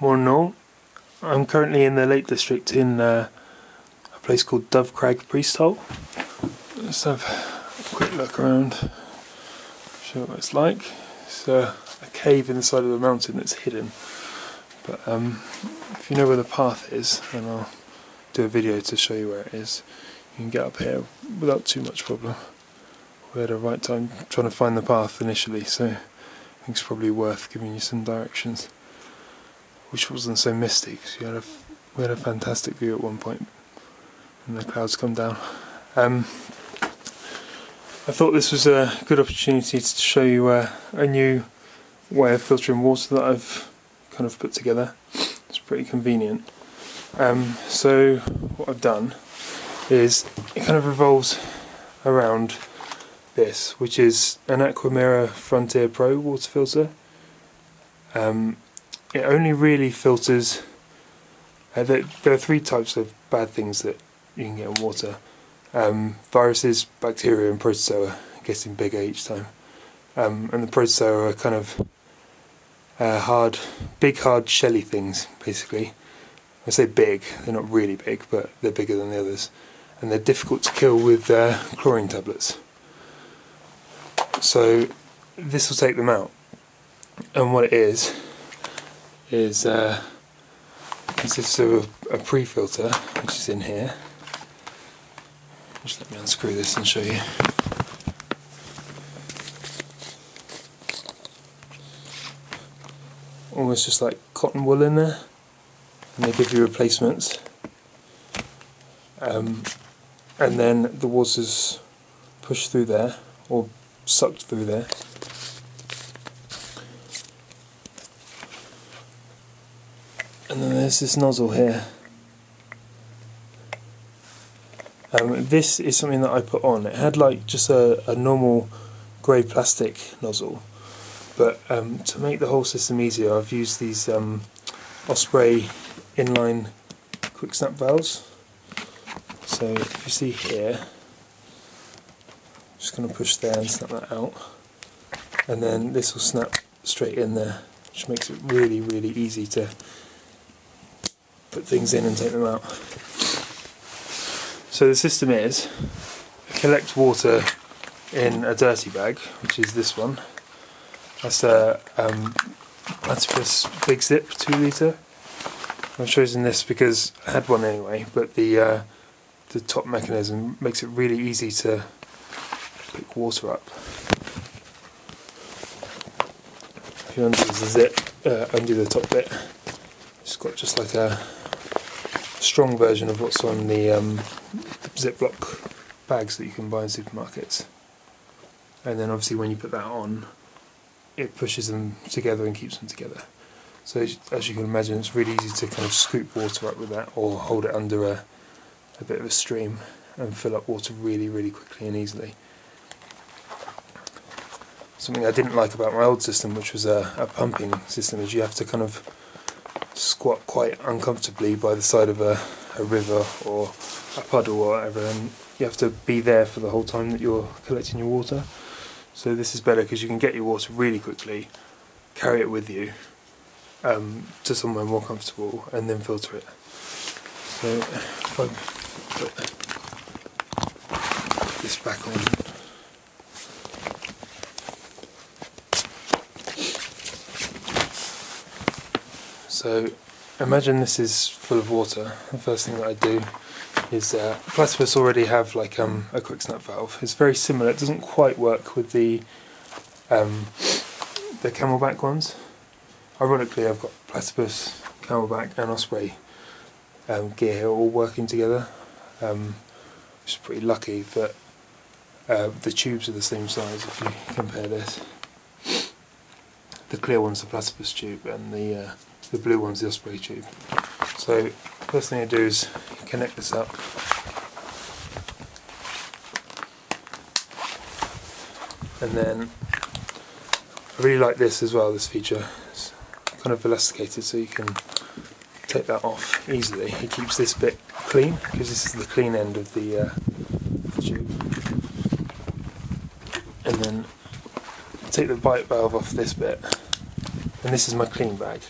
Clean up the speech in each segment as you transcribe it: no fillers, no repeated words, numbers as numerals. Morning all. I'm currently in the Lake District in a place called Dovecrag Priesthole. Let's have a quick look around, show what it's like. It's a cave in the side of the mountain that's hidden, but if you know where the path is, then I'll do a video to show you where it is. You can get up here without too much problem. We had a right time trying to find the path initially, so I think it's probably worth giving you some directions. Which wasn't so misty, because we had a fantastic view at one point, and the clouds come down. I thought this was a good opportunity to show you a new way of filtering water that I've kind of put together. It's pretty convenient. So what I've done is it kind of revolves around this, which is an Aquamira Frontier Pro water filter. It only really filters, there are three types of bad things that you can get in water. Viruses, bacteria and protozoa, getting bigger each time. And the protozoa are kind of big hard shelly things, basically. I say big, they're not really big, but they're bigger than the others. And they're difficult to kill with chlorine tablets. So this will take them out. And what it is consists of a pre-filter, which is in here. Just let me unscrew this and show you. Almost just like cotton wool in there, and they give you replacements. And then the water's pushed through there, or sucked through there. And then there's this nozzle here. This is something that I put on. It had like just a normal grey plastic nozzle, but to make the whole system easier, I've used these Osprey inline quick snap valves. So if you see here, I'm just going to push there and snap that out, and then this will snap straight in there, which makes it really, really easy to put things in and take them out. So the system is, I collect water in a dirty bag, which is this one. That's a Platypus Big Zip 2 litre. I've chosen this because I had one anyway, but the top mechanism makes it really easy to pick water up. If you undo the zip, undo the top bit, it's got just like a strong version of what's on the Ziploc bags that you can buy in supermarkets. And then obviously when you put that on, it pushes them together and keeps them together. So as you can imagine, it's really easy to kind of scoop water up with that, or hold it under a bit of a stream and fill up water really, really quickly and easily. Something I didn't like about my old system, which was a pumping system, is you have to kind of squat quite uncomfortably by the side of a river or a puddle or whatever, and you have to be there for the whole time that you're collecting your water. So this is better because you can get your water really quickly, carry it with you to somewhere more comfortable, and then filter it. So if I put this back on, so imagine this is full of water. The first thing that I do is, platypus already have like a quick snap valve. It's very similar. It doesn't quite work with the Camelbak ones. Ironically, I've got Platypus, Camelbak and Osprey gear here all working together. Which is pretty lucky that the tubes are the same size if you compare this. The clear one's the Platypus tube, and the blue one's the Osprey tube. So first thing I do is connect this up. And then I really like this as well, this feature. It's kind of elasticated, so you can take that off easily. It keeps this bit clean, because this is the clean end of the tube. And then take the bite valve off this bit, and this is my clean bag.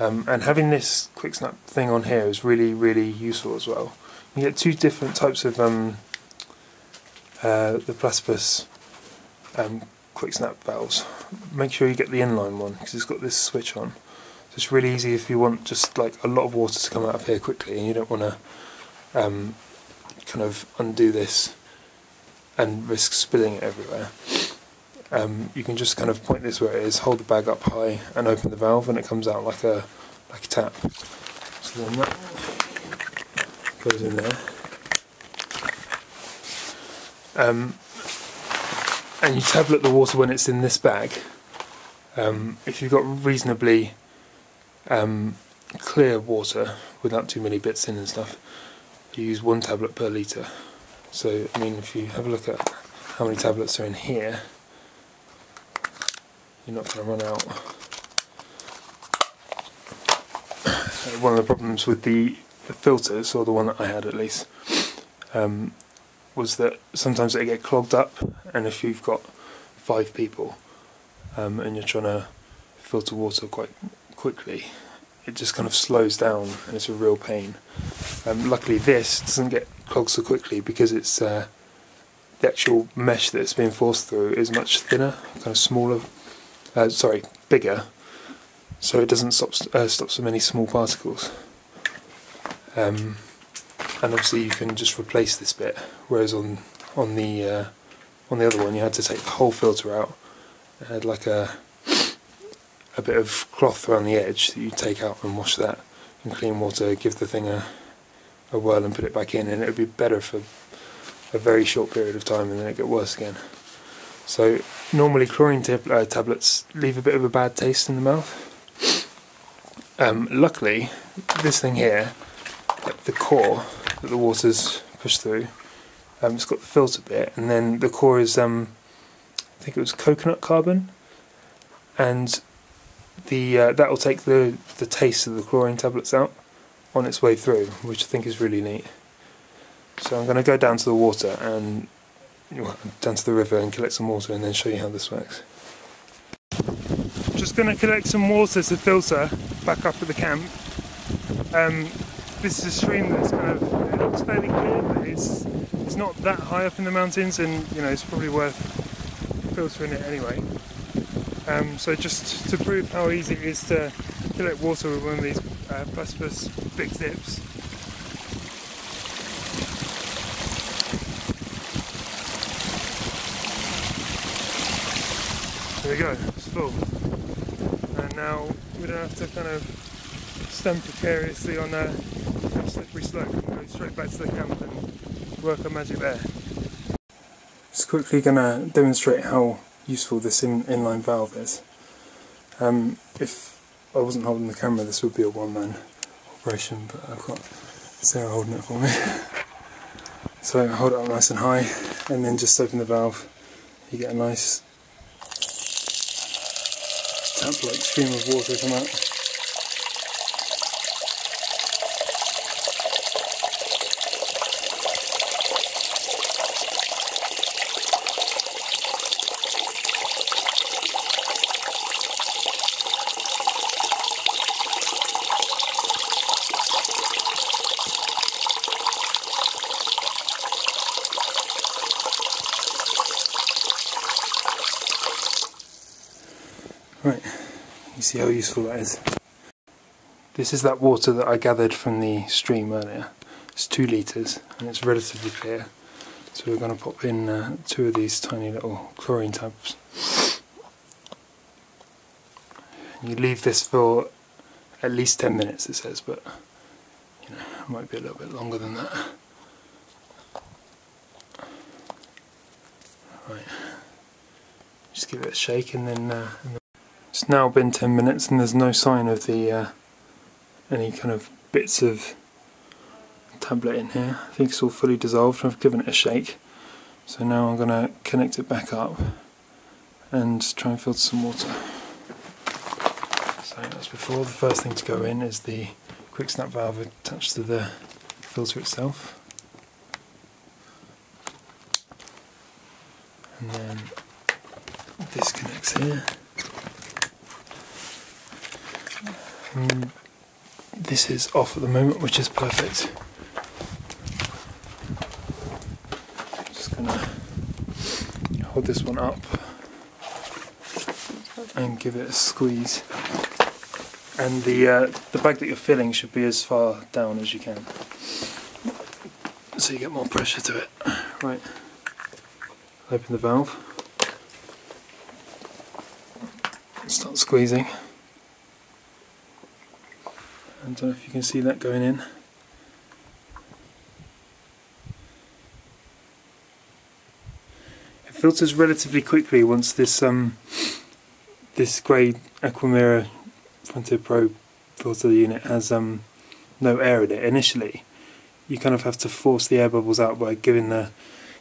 And having this quick snap thing on here is really, really useful as well. You get two different types of the Platypus quick snap valves. Make sure you get the inline one because it's got this switch on. So it's really easy if you want just like a lot of water to come out of here quickly and you don't want to kind of undo this and risk spilling it everywhere. You can just kind of point this where it is, hold the bag up high and open the valve and it comes out like a tap. So then that goes in there. And you tablet the water when it's in this bag. If you've got reasonably clear water without too many bits in and stuff, you use 1 tablet per litre. So I mean, if you have a look at how many tablets are in here, you're not going to run out. One of the problems with the filters, or the one that I had at least, was that sometimes they get clogged up, and if you've got 5 people and you're trying to filter water quite quickly, it just kind of slows down and it's a real pain. Luckily this doesn't get clogged so quickly because it's the actual mesh that it's being forced through is much thinner, kind of smaller. Sorry, bigger, so it doesn't stop so many small particles. And obviously you can just replace this bit, whereas on the other one you had to take the whole filter out. It had like a bit of cloth around the edge that you take out and wash that in clean water, give the thing a whirl and put it back in, and it would be better for a very short period of time and then it get worse again. So normally chlorine tablets leave a bit of a bad taste in the mouth. Luckily, this thing here, like the core that the water's pushed through, it's got the filter bit, and then the core is, I think it was coconut carbon, and the that will take the taste of the chlorine tablets out on its way through, which I think is really neat. So I'm going to go down to the water and down to the river and collect some water and then show you how this works. Just going to collect some water to filter back up at the camp. This is a stream that's kind of, it looks fairly clear, but it's not that high up in the mountains, and you know, it's probably worth filtering it anyway. So just to prove how easy it is to collect water with one of these Platypus big zips. There we go, it's full. And now we don't have to kind of stand precariously on a slippery slope and go straight back to the camp and work our magic there. Just quickly going to demonstrate how useful this inline valve is. If I wasn't holding the camera, this would be a one-man operation, but I've got Sarah holding it for me. So hold it up nice and high and then just open the valve. You get a nice tap-like stream of water come out. Right, you see how useful that is. This is that water that I gathered from the stream earlier. It's 2 litres and it's relatively clear. So we're going to pop in 2 of these tiny little chlorine tabs. And you leave this for at least 10 minutes it says, but you know, it might be a little bit longer than that. Right, just give it a shake and then it's now been 10 minutes and there's no sign of the any kind of bits of tablet in here. I think it's all fully dissolved. I've given it a shake. So now I'm going to connect it back up and try and filter some water. So as before, the first thing to go in is the quick snap valve attached to the filter itself. And then this connects here. This is off at the moment, which is perfect. I'm just gonna hold this one up and give it a squeeze. And the bag that you're filling should be as far down as you can, so you get more pressure to it. Right, open the valve, start squeezing. I don't know if you can see that going in. It filters relatively quickly once this this grey Aquamira Frontier Pro filter unit has no air in it. Initially, you kind of have to force the air bubbles out by giving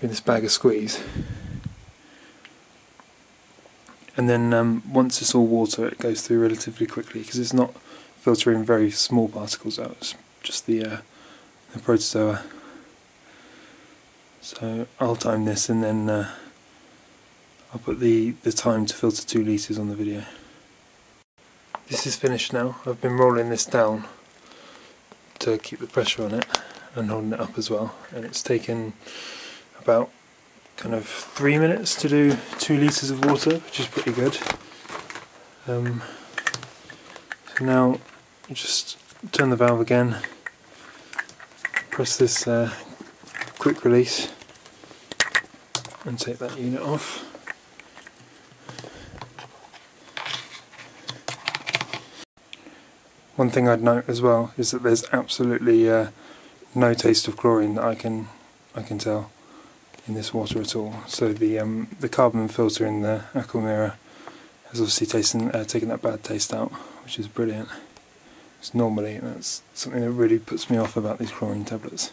this bag a squeeze, and then once it's all water, it goes through relatively quickly because it's not filtering very small particles out. It's just the protozoa. So I'll time this, and then I'll put the time to filter 2 litres on the video. This is finished now. I've been rolling this down to keep the pressure on it and holding it up as well, and it's taken about kind of 3 minutes to do 2 litres of water, which is pretty good. So now just turn the valve again, press this quick release and take that unit off. One thing I'd note as well is that there's absolutely no taste of chlorine that I can tell in this water at all. So the carbon filter in the Aquamira has obviously taken that bad taste out, which is brilliant. It's normally, that's something that really puts me off about these chlorine tablets.